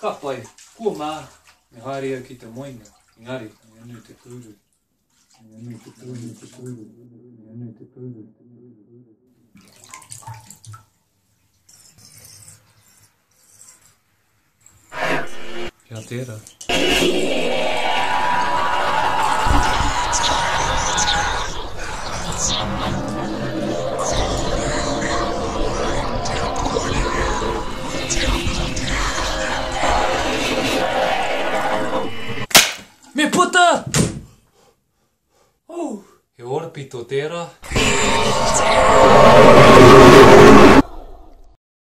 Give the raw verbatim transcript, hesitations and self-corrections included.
Kapai kuomaa ne haria kita moina ngari ne te puru ne te puru ne te puru ne te puru. Ja tera. Me puta! Oh, he orpito tera.